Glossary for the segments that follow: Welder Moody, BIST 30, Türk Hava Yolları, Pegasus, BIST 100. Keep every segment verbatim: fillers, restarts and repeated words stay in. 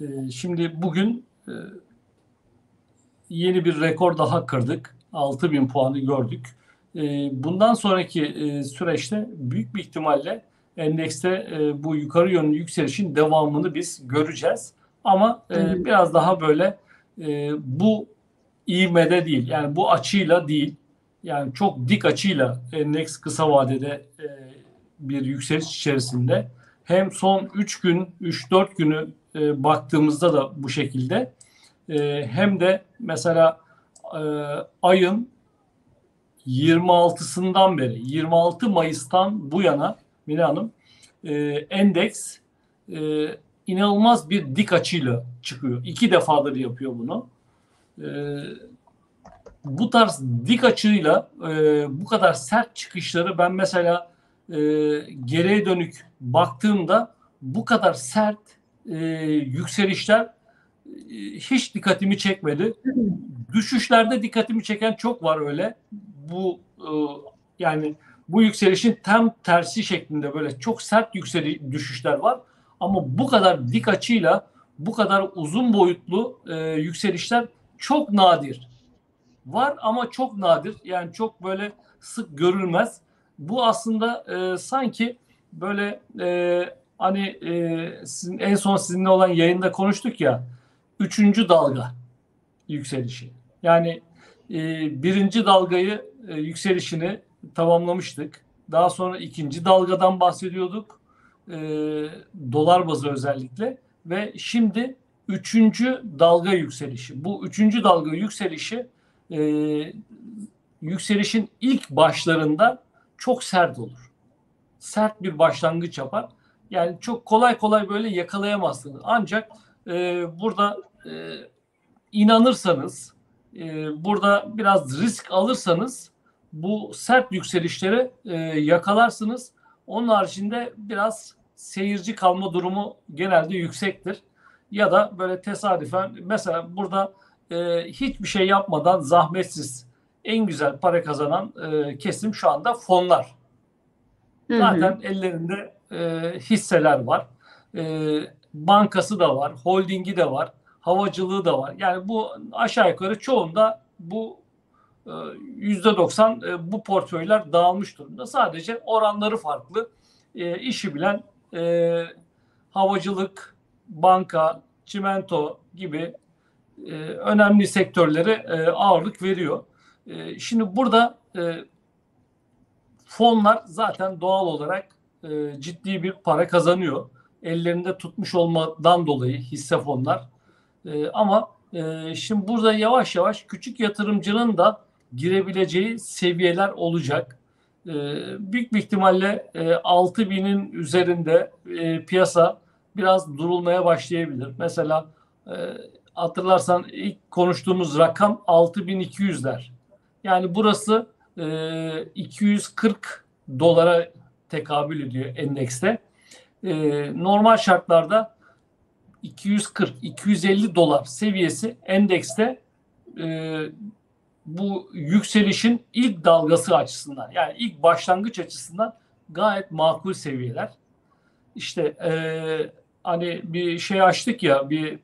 E, şimdi bugün e, yeni bir rekor daha kırdık. altı bin puanı gördük. E, bundan sonraki e, süreçte büyük bir ihtimalle endekste e, bu yukarı yönlü yükselişin devamını biz göreceğiz. Ama e, biraz daha böyle e, bu ivmede değil, yani bu açıyla değil, yani çok dik açıyla endeks kısa vadede e, bir yükseliş içerisinde. Hem son üç gün, üç dört günü e, baktığımızda da bu şekilde. E, hem de mesela e, ayın yirmi altısından beri, yirmi altı Mayıs'tan bu yana Mine Hanım, e, endeks e, inanılmaz bir dik açıyla çıkıyor. İki defadır yapıyor bunu. E, bu tarz dik açıyla e, bu kadar sert çıkışları ben mesela e, geriye dönük baktığımda bu kadar sert e, yükselişler e, hiç dikkatimi çekmedi. Düşüşlerde dikkatimi çeken çok var öyle. Bu e, yani bu yükselişin tam tersi şeklinde böyle çok sert yükseliş düşüşler var. Ama bu kadar dik açıyla bu kadar uzun boyutlu e, yükselişler çok nadir. Var ama çok nadir. Yani çok böyle sık görülmez. Bu aslında e, sanki böyle e, hani e, sizin, en son sizinle olan yayında konuştuk ya, üçüncü dalga yükselişi. Yani e, birinci dalgayı e, yükselişini tamamlamıştık. Daha sonra ikinci dalgadan bahsediyorduk. E, dolar bazı özellikle. Ve şimdi üçüncü dalga yükselişi. Bu üçüncü dalga yükselişi e, yükselişin ilk başlarında çok sert olur. Sert bir başlangıç yapar. Yani çok kolay kolay böyle yakalayamazsınız. Ancak e, burada e, inanırsanız, e, burada biraz risk alırsanız bu sert yükselişleri e, yakalarsınız. Onun haricinde biraz seyirci kalma durumu genelde yüksektir. Ya da böyle tesadüfen mesela burada e, hiçbir şey yapmadan zahmetsiz en güzel para kazanan e, kesim şu anda fonlar. Hı hı. Zaten ellerinde e, hisseler var. E, bankası da var, holdingi de var, havacılığı da var. Yani bu aşağı yukarı çoğunda bu yüzde doksan bu portföyler dağılmış durumda. Sadece oranları farklı. E, işi bilen e, havacılık, banka, çimento gibi e, önemli sektörlere e, ağırlık veriyor. E, şimdi burada e, fonlar zaten doğal olarak e, ciddi bir para kazanıyor. Ellerinde tutmuş olmadan dolayı hisse fonlar. E, ama e, şimdi burada yavaş yavaş küçük yatırımcının da girebileceği seviyeler olacak. Ee, büyük bir ihtimalle e, altı binin üzerinde e, piyasa biraz durulmaya başlayabilir. Mesela e, hatırlarsan ilk konuştuğumuz rakam altı bin iki yüzler. Yani burası e, iki yüz kırk dolara tekabül ediyor endekste. E, normal şartlarda iki yüz kırk iki yüz elli dolar seviyesi endekste e, bu yükselişin ilk dalgası açısından, yani ilk başlangıç açısından gayet makul seviyeler. İşte e, hani bir şey açtık ya, bir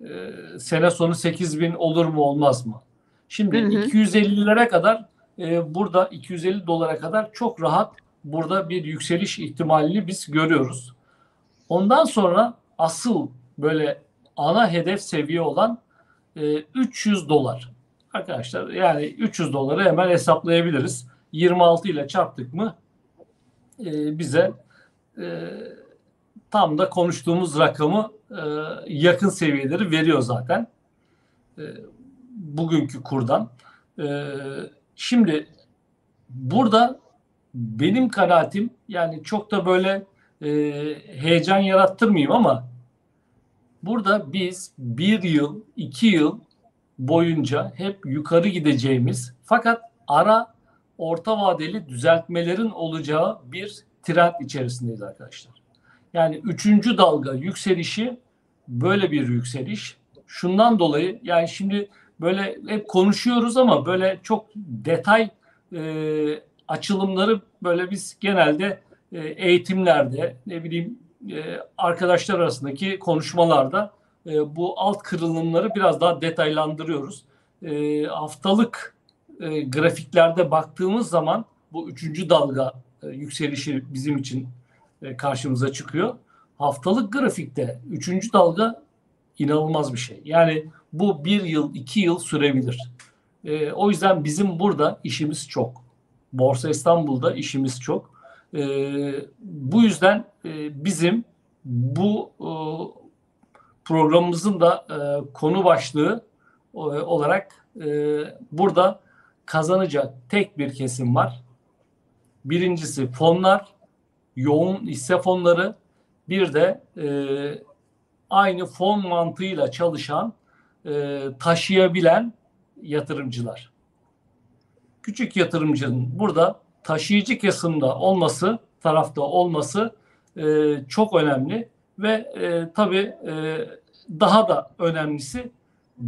e, sene sonu sekiz bin olur mu olmaz mı? Şimdi iki yüz ellilere kadar e, burada iki yüz elli dolara kadar çok rahat burada bir yükseliş ihtimalini biz görüyoruz. Ondan sonra asıl böyle ana hedef seviye olan e, üç yüz dolar. Arkadaşlar yani üç yüz doları hemen hesaplayabiliriz. yirmi altı ile çarptık mı e, bize e, tam da konuştuğumuz rakamı e, yakın seviyeleri veriyor zaten. E, bugünkü kurdan. E, şimdi burada benim kanaatim, yani çok da böyle e, heyecan yarattırmayayım ama burada biz bir yıl, iki yıl boyunca hep yukarı gideceğimiz fakat ara orta vadeli düzeltmelerin olacağı bir trend içerisindeyiz arkadaşlar. Yani üçüncü dalga yükselişi böyle bir yükseliş. Şundan dolayı yani şimdi böyle hep konuşuyoruz ama böyle çok detay e, açılımları böyle biz genelde e, eğitimlerde, ne bileyim e, arkadaşlar arasındaki konuşmalarda e, bu alt kırılımları biraz daha detaylandırıyoruz. E, haftalık e, grafiklerde baktığımız zaman bu üçüncü dalga e, yükselişi bizim için e, karşımıza çıkıyor. Haftalık grafikte üçüncü dalga inanılmaz bir şey. Yani bu bir yıl, iki yıl sürebilir. E, o yüzden bizim burada işimiz çok. Borsa İstanbul'da işimiz çok. E, bu yüzden e, bizim bu e, programımızın da e, konu başlığı e, olarak e, burada kazanacak tek bir kesim var. Birincisi fonlar, yoğun hisse fonları, bir de e, aynı fon mantığıyla çalışan, e, taşıyabilen yatırımcılar. Küçük yatırımcının burada taşıyıcı kesimde olması, tarafta olması e, çok önemli ve e, tabii e, daha da önemlisi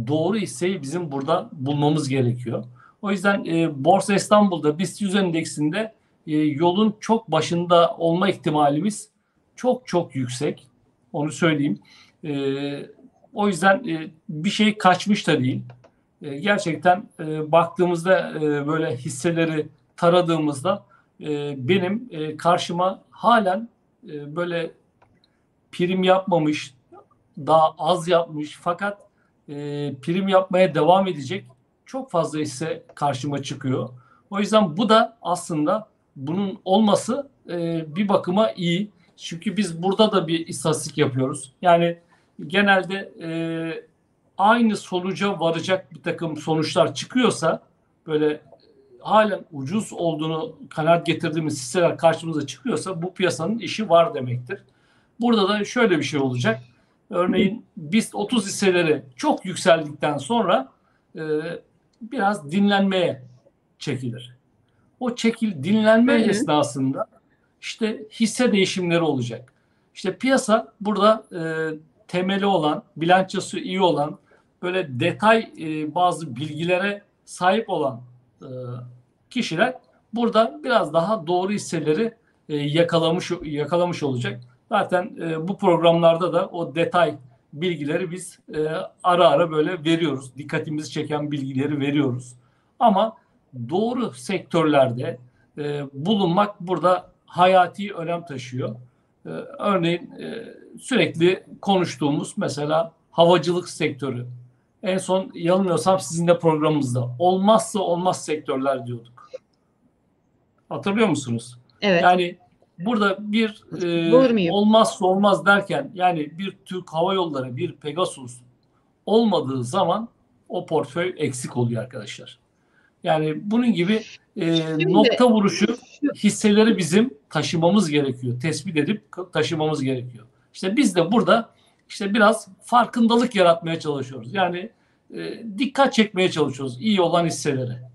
doğru hisseyi bizim burada bulmamız gerekiyor. O yüzden e, Borsa İstanbul'da BIST yüz endeksinde e, yolun çok başında olma ihtimalimiz çok çok yüksek. Onu söyleyeyim. E, o yüzden e, bir şey kaçmış da değil. E, gerçekten e, baktığımızda e, böyle hisseleri taradığımızda e, benim e, karşıma halen e, böyle prim yapmamış, daha az yapmış fakat e, prim yapmaya devam edecek çok fazla hisse karşıma çıkıyor. O yüzden bu da aslında bunun olması e, bir bakıma iyi. Çünkü biz burada da bir istatistik yapıyoruz. Yani genelde e, aynı sonuca varacak bir takım sonuçlar çıkıyorsa böyle halen ucuz olduğunu kanaat getirdiğimiz hisseler karşımıza çıkıyorsa bu piyasanın işi var demektir. Burada da şöyle bir şey olacak. Örneğin BIST otuz hisseleri çok yükseldikten sonra e, biraz dinlenmeye çekilir. O çekil dinlenme Hı -hı. esnasında işte hisse değişimleri olacak. İşte piyasa burada e, temeli olan, bilançosu iyi olan, böyle detay e, bazı bilgilere sahip olan e, kişiler burada biraz daha doğru hisseleri e, yakalamış yakalamış olacak. Zaten e, bu programlarda da o detay bilgileri biz e, ara ara böyle veriyoruz. Dikkatimizi çeken bilgileri veriyoruz. Ama doğru sektörlerde e, bulunmak burada hayati önem taşıyor. E, örneğin e, sürekli konuştuğumuz mesela havacılık sektörü. En son yanılmıyorsam sizin de programımızda olmazsa olmaz sektörler diyorduk. Hatırlıyor musunuz? Evet. Yani burada bir e, olmazsa olmaz derken yani bir Türk Hava Yolları, bir Pegasus olmadığı zaman o portföy eksik oluyor arkadaşlar. Yani bunun gibi e, Şimdi, nokta vuruşu hisseleri bizim taşımamız gerekiyor. Tespit edip taşımamız gerekiyor. İşte biz de burada işte biraz farkındalık yaratmaya çalışıyoruz. Yani e, dikkat çekmeye çalışıyoruz iyi olan hisselere.